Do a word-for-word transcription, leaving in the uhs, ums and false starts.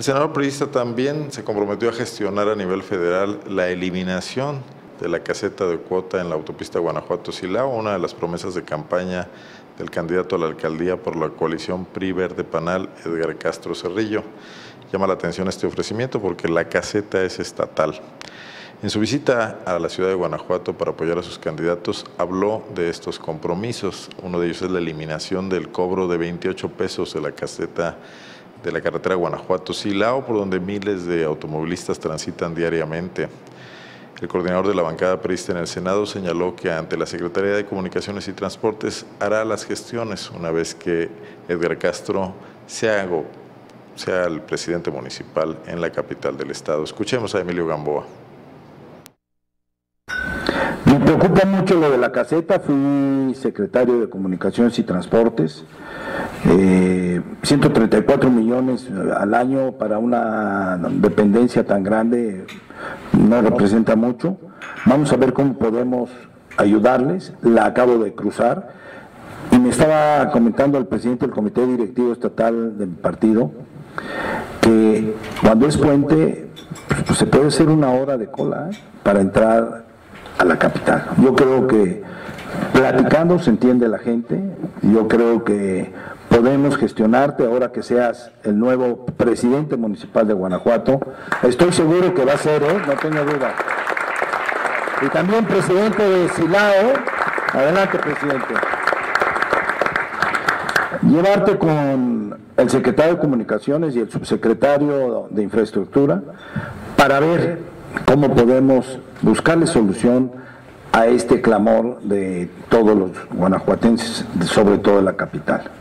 El senador priista también se comprometió a gestionar a nivel federal la eliminación de la caseta de cuota en la autopista Guanajuato-Silao, una de las promesas de campaña del candidato a la alcaldía por la coalición P R I-Verde-Panal, Edgar Castro Cerrillo. Llama la atención este ofrecimiento porque la caseta es estatal. En su visita a la ciudad de Guanajuato para apoyar a sus candidatos, habló de estos compromisos. Uno de ellos es la eliminación del cobro de veintiocho pesos de la caseta de la carretera Guanajuato-Silao, por donde miles de automovilistas transitan diariamente. El coordinador de la bancada priista en el Senado señaló que ante la Secretaría de Comunicaciones y Transportes hará las gestiones una vez que Edgar Castro sea, sea el presidente municipal en la capital del estado. Escuchemos a Emilio Gamboa. Me preocupa mucho lo de la caseta. Fui secretario de Comunicaciones y Transportes. Eh, ciento treinta y cuatro millones al año para una dependencia tan grande no representa mucho. Vamos a ver cómo podemos ayudarles. La acabo de cruzar y me estaba comentando al presidente del comité directivo estatal de mi partido que cuando es puente pues, pues se puede hacer una hora de cola, ¿eh?, para entrar a la capital. Yo creo que platicando se entiende la gente. Yo creo que podemos gestionarte ahora que seas el nuevo presidente municipal de Guanajuato. Estoy seguro que va a ser, ¿eh? No tengo duda. Y también presidente de Silao. Adelante, presidente. Llevarte con el secretario de Comunicaciones y el subsecretario de Infraestructura para ver cómo podemos buscarle solución a este clamor de todos los guanajuatenses, sobre todo en la capital.